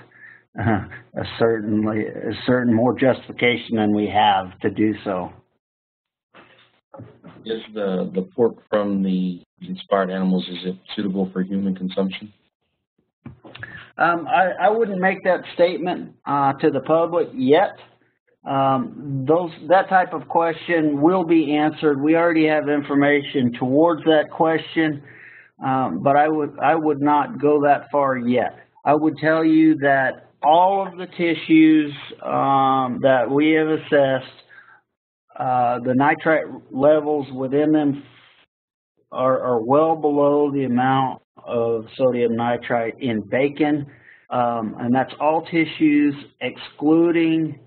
uh, a certainly a certain more justification than we have to do so. Is the the pork from the inspired animals, is it suitable for human consumption? Um, I, I wouldn't make that statement uh, to the public yet. Um, those, that type of question will be answered. We already have information towards that question, um, but I would, I would not go that far yet. I would tell you that all of the tissues um, that we have assessed, uh, the nitrite levels within them are, are well below the amount of sodium nitrite in bacon, um, and that's all tissues excluding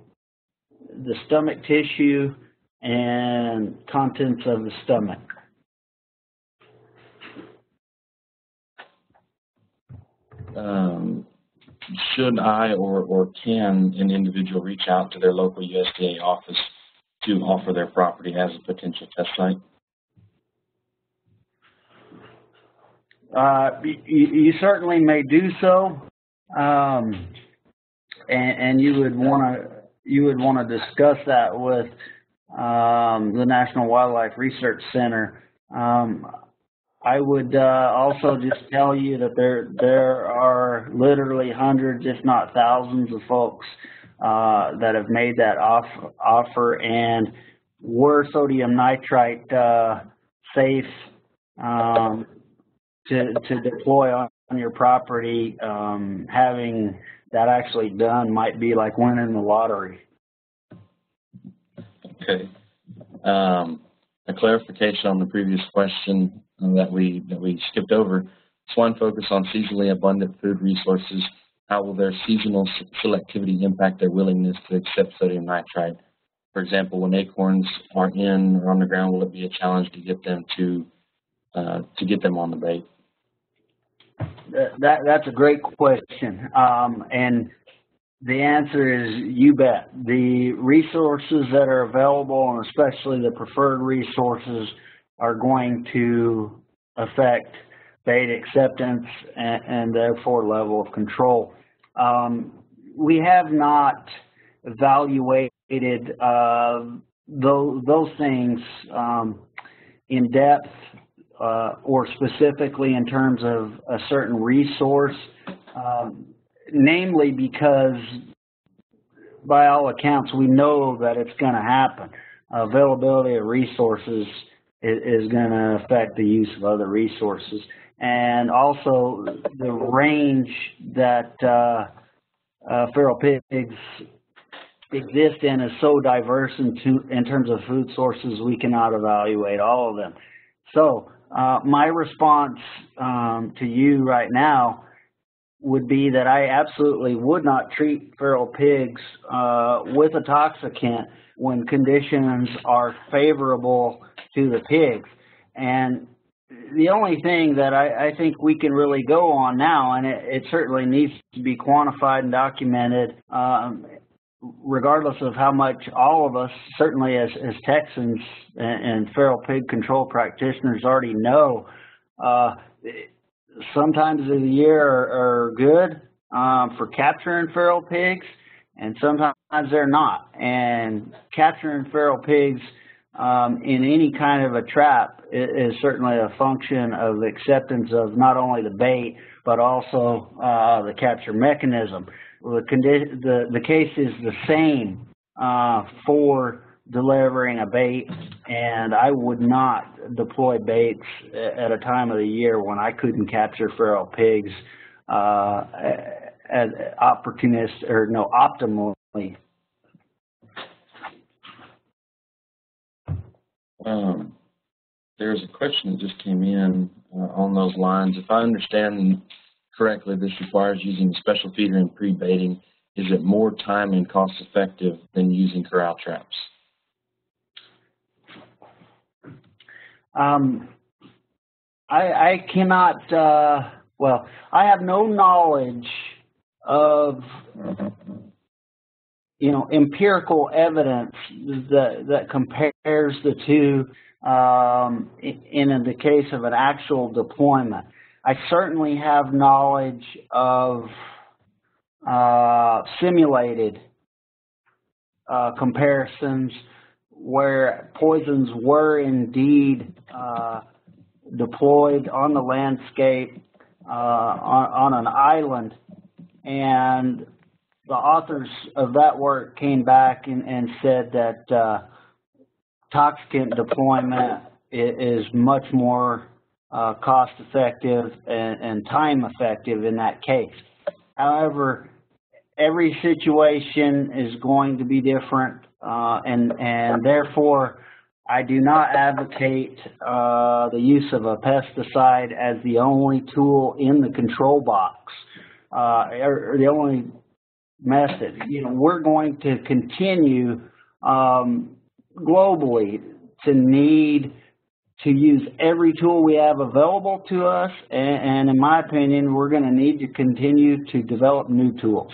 the stomach tissue and contents of the stomach. Um, should I or, or can an individual reach out to their local U S D A office to offer their property as a potential test site? Uh, you, you certainly may do so, um, and, and you would want to you would want to discuss that with um, the National Wildlife Research Center. Um, I would uh, also just tell you that there there are literally hundreds, if not thousands, of folks uh, that have made that off, offer, and were sodium nitrite uh, safe Um, To, to deploy on your property, um, having that actually done might be like winning the lottery. Okay. Um, a clarification on the previous question that we that we skipped over. Swine focus on seasonally abundant food resources. How will their seasonal selectivity impact their willingness to accept sodium nitrite? For example, when acorns are in or on the ground, will it be a challenge to get them to uh, to get them on the bait? That, that, that's a great question, um, and the answer is you bet. The resources that are available, and especially the preferred resources, are going to affect bait acceptance and, and therefore level of control. Um, we have not evaluated uh, those, those things um, in depth, Uh, or specifically in terms of a certain resource, um, namely because by all accounts we know that it's going to happen. Availability of resources is, is going to affect the use of other resources, and also the range that uh, uh, feral pigs exist in is so diverse in, to, in terms of food sources we cannot evaluate all of them. So Uh, my response um, to you right now would be that I absolutely would not treat feral pigs uh, with a toxicant when conditions are favorable to the pigs. And the only thing that I, I think we can really go on now, and it, it certainly needs to be quantified and documented, um, regardless of how much all of us, certainly as, as Texans and, and feral pig control practitioners already know, uh, some times of the year are, are good um, for capturing feral pigs, and sometimes they're not. And capturing feral pigs um, in any kind of a trap is, is certainly a function of acceptance of not only the bait, but also uh, the capture mechanism. The, condi the, the case is the same uh, for delivering a bait, and I would not deploy baits at a time of the year when I couldn't capture feral pigs uh, as opportunist or no optimally. Um, there's a question that just came in uh, on those lines. If I understand correctly, this requires using special feeder and pre-baiting. Is it more time and cost effective than using corral traps? Um, I, I cannot, uh, well, I have no knowledge of, you know, empirical evidence that, that compares the two um, in, in the case of an actual deployment. I certainly have knowledge of uh, simulated uh, comparisons where poisons were indeed uh, deployed on the landscape uh, on, on an island, and the authors of that work came back and, and said that uh, toxicant deployment is much more Uh, cost effective and, and time effective in that case. However, every situation is going to be different, uh, and, and therefore I do not advocate uh, the use of a pesticide as the only tool in the control box, uh, or the only method. You know, we're going to continue um, globally to need to use every tool we have available to us, and, and in my opinion, we're going to need to continue to develop new tools.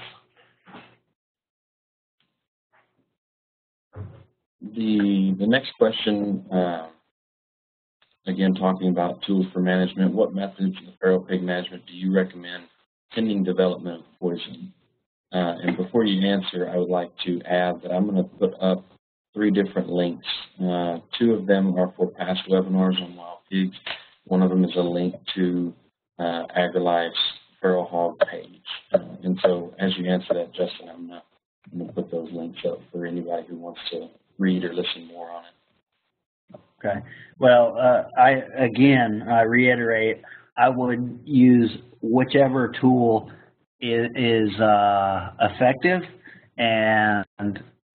The, the next question, uh, again talking about tools for management, what methods of feral pig management do you recommend pending development of poison? Uh, and before you answer, I would like to add that I'm going to put up three different links. Uh, two of them are for past webinars on wild pigs. One of them is a link to uh, AgriLife's Feral Hog page. Uh, and so as you answer that, Justin, I'm not going to put those links up for anybody who wants to read or listen more on it. Okay. Well, uh, I again, I reiterate, I would use whichever tool is, is uh, effective and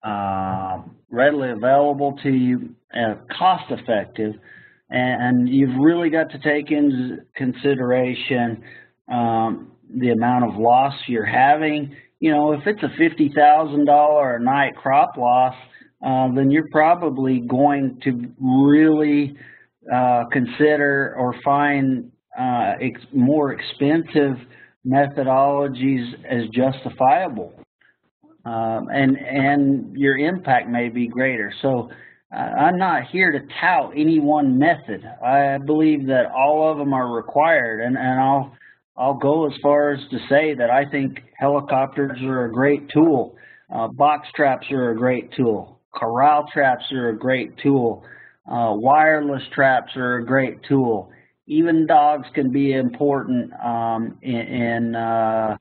Uh, readily available to you and cost effective, and you've really got to take into consideration um, the amount of loss you're having. You know, if it's a fifty thousand dollar a night crop loss, uh, then you're probably going to really uh, consider or find uh, ex more expensive methodologies as justifiable. Um, and, and your impact may be greater. So uh, I'm not here to tout any one method. I believe that all of them are required, and, and I'll, I'll go as far as to say that I think helicopters are a great tool. Uh, box traps are a great tool. Corral traps are a great tool. Uh, wireless traps are a great tool. Even dogs can be important um, in, in uh,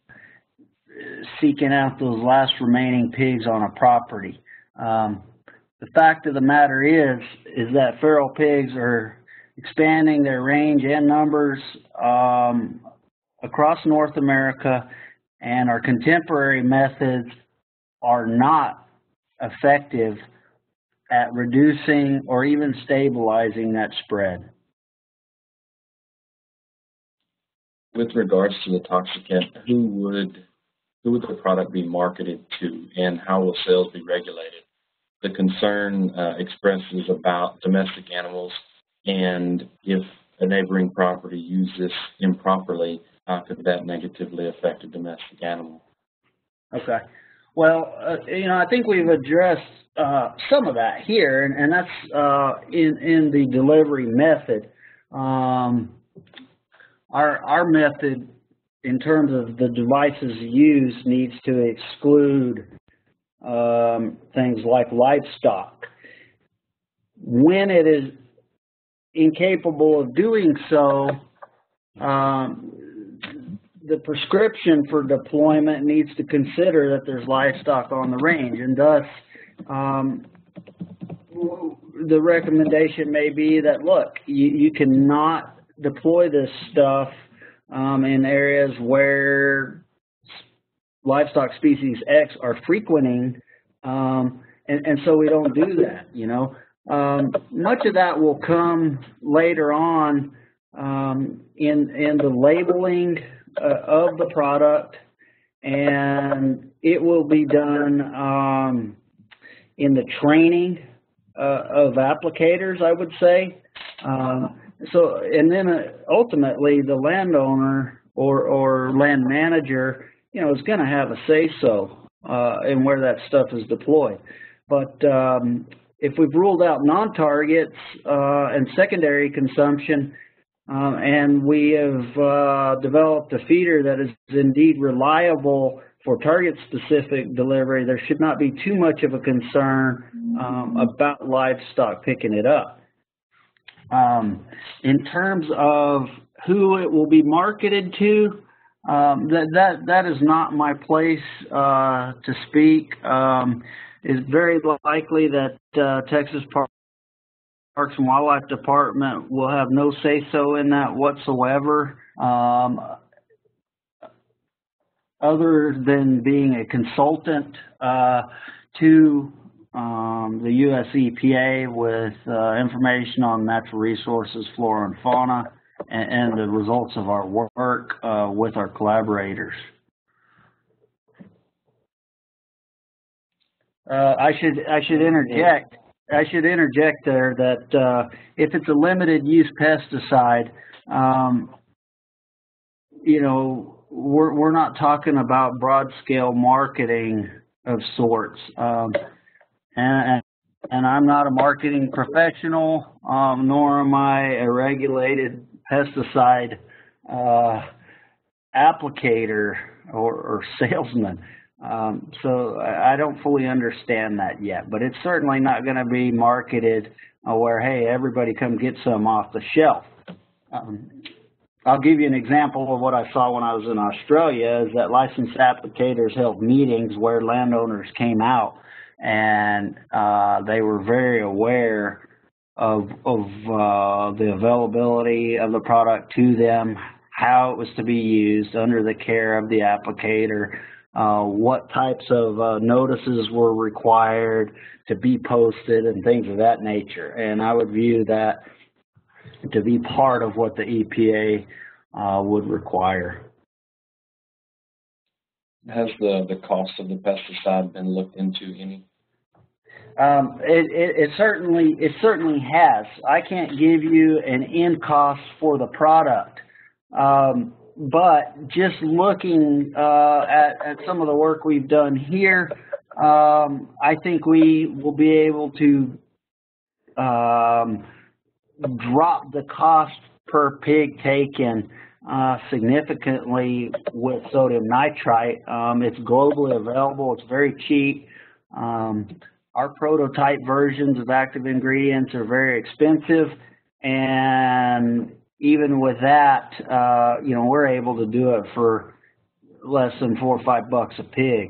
seeking out those last remaining pigs on a property. Um, the fact of the matter is, is that feral pigs are expanding their range and numbers um, across North America, and our contemporary methods are not effective at reducing or even stabilizing that spread. With regards to the toxicant, who would Who would the product be marketed to, and how will sales be regulated? The concern uh, expressed is about domestic animals, and if a neighboring property use this improperly, how could that negatively affect a domestic animal? Okay. Well, uh, you know, I think we've addressed uh, some of that here, and, and that's uh, in, in the delivery method. Um, our, our method, in terms of the devices used, needs to exclude um, things like livestock. When it is incapable of doing so, um, the prescription for deployment needs to consider that there's livestock on the range, and thus um, the recommendation may be that, look, you, you cannot deploy this stuff um, in areas where livestock species X are frequenting, um, and, and so we don't do that, you know. Um, much of that will come later on um, in, in the labeling Uh, of the product, and it will be done um, in the training uh, of applicators, I would say. Uh, so, and then uh, ultimately, the landowner or or land manager, you know, is going to have a say-so uh, in where that stuff is deployed. But um, if we've ruled out non-targets uh, and secondary consumption, Um, and we have uh, developed a feeder that is indeed reliable for target-specific delivery, there should not be too much of a concern um, about livestock picking it up. Um, in terms of who it will be marketed to, um, that, that, that is not my place uh, to speak. Um, it's very likely that uh, Texas Parks Parks and Wildlife Department will have no say-so in that whatsoever, um, other than being a consultant uh, to um, the U S E P A with uh, information on natural resources, flora and fauna, and, and the results of our work uh, with our collaborators. Uh, I should I should interject. I should interject there that uh, if it's a limited use pesticide, um, you know, we're, we're not talking about broad scale marketing of sorts. Um, and, and I'm not a marketing professional, um, nor am I a regulated pesticide uh, applicator or, or salesman. Um, so I don't fully understand that yet, but it's certainly not going to be marketed uh, where, hey, everybody come get some off the shelf. Um, I'll give you an example of what I saw when I was in Australia, is that licensed applicators held meetings where landowners came out, and uh, they were very aware of, of uh, the availability of the product to them, how it was to be used under the care of the applicator, Uh, what types of uh, notices were required to be posted and things of that nature. And I would view that to be part of what the E P A uh, would require. Has the, the cost of the pesticide been looked into any? Um, it, it, it, certainly, it certainly has. I can't give you an end cost for the product. Um, But just looking uh, at, at some of the work we've done here, um, I think we will be able to um, drop the cost per pig taken uh, significantly with sodium nitrite. Um, it's globally available. It's very cheap. Um, our prototype versions of active ingredients are very expensive, and even with that, uh, you know, we're able to do it for less than four or five bucks a pig.